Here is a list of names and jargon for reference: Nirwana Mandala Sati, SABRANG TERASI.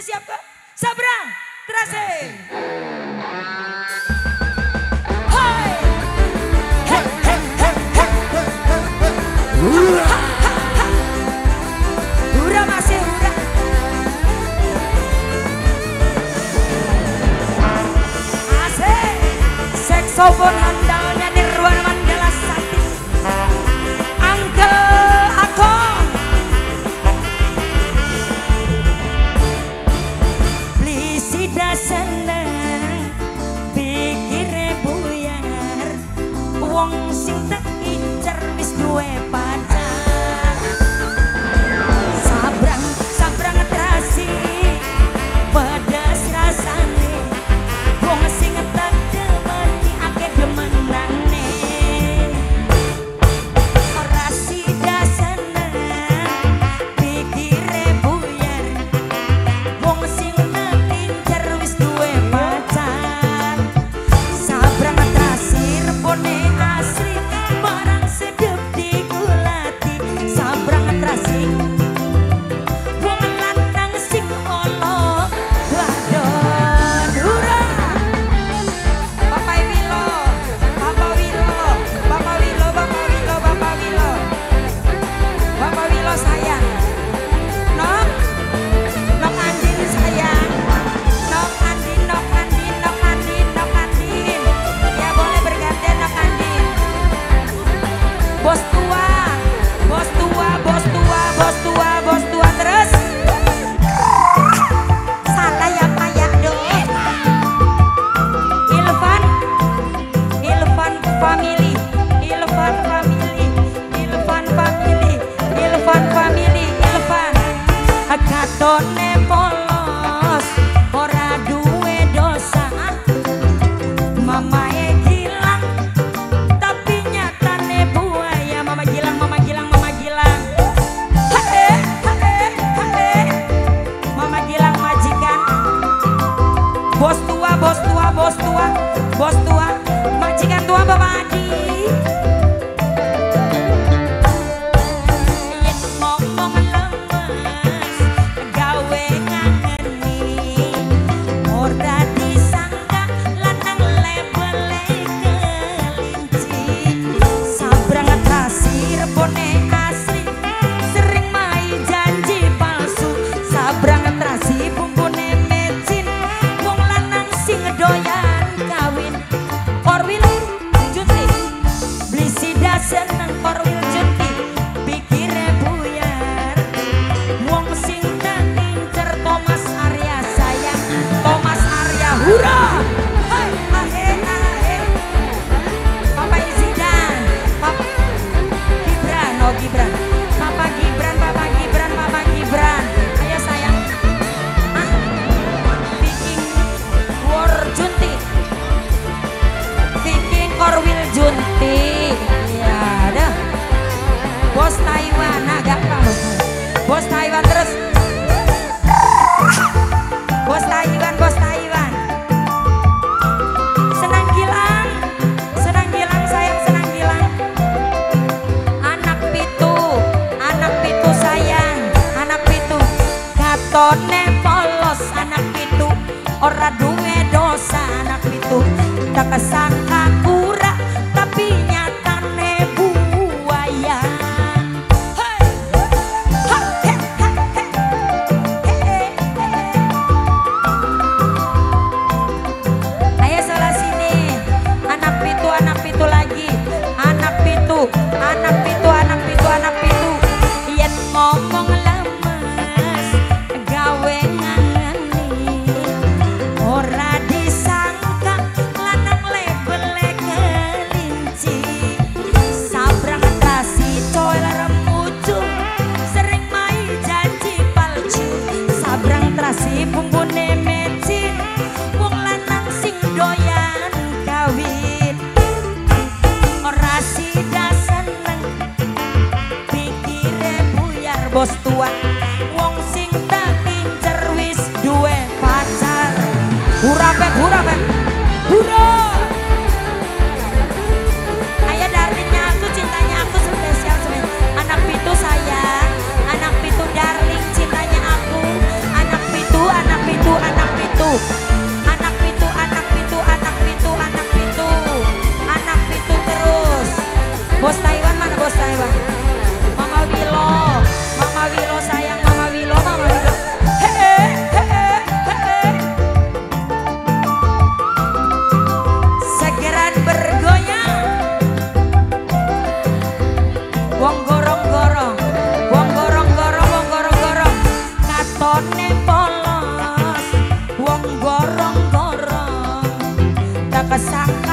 semuanya siap kok? Sabrang terasi. Sobon handalnya Nirwana Mandala Sati, Angkel Akong, Blisida seneng, pikirnya buyar, wong sing tak incer wis duwe pacar. Sabrang, sabrang terasi, pedas rasane, wong sing tak kesak.